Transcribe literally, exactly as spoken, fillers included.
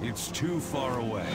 It's too far away.